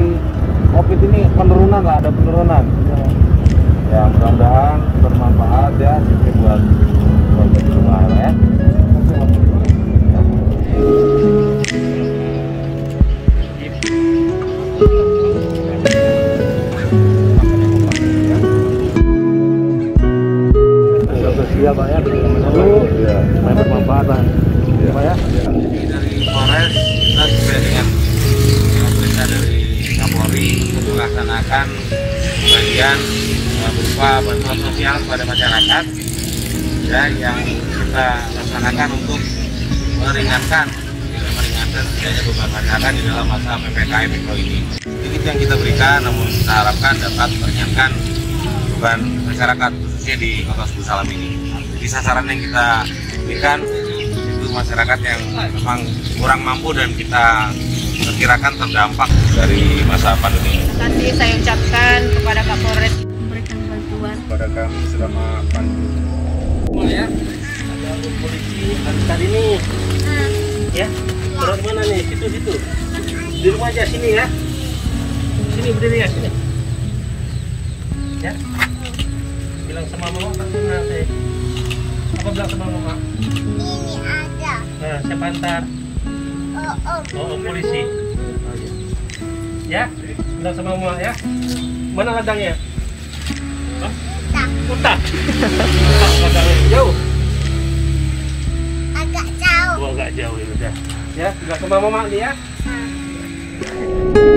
dari COVID ini penurunan lah, ada penurunan. Ya mudah-mudahan bermanfaat ya buat keluarga di rumah ya. Iya Pak ya, memang bermanfaat Pak ya. Dari Polres, kita sesuai dengan perintah dari Kapolri untuk melaksanakan bagian berupa bantuan sosial kepada masyarakat ya, yang kita laksanakan untuk meringankan setidaknya beban masyarakat di dalam masa PPKM mikro ini. Sedikit yang kita berikan, namun kita harapkan dapat meringankan beban masyarakat khususnya di Kota Suku Salam ini. Jadi sasaran yang kita berikan itu masyarakat yang memang kurang mampu dan kita perkirakan terdampak dari masa pandemi. Nanti saya ucapkan kepada Kapolres memberikan bantuan kepada kami selama pandemi. Ya, ada polisi hari ini. Ya, orang mana nih? Situ. Di rumah aja sini ya. Sini berdiri ya sini. Ya. Bilang sama mama nanti. Apa bilang sama mama? Ini ada. Nah, siapa antar? Oh, polisi. Ya, bilang sama mama ya. Mana ladangnya? Utah. Ladangnya jauh. Agak jauh. Oh, agak jauh ya udah. Ya, bilang sama mama nih ya.